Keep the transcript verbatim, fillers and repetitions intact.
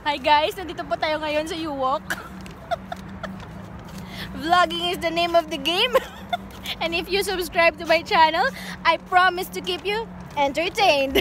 Hi guys, nandito po tayo ngayon sa U-Walk. Vlogging is the name of the game. And if you subscribe to my channel, I promise to keep you entertained.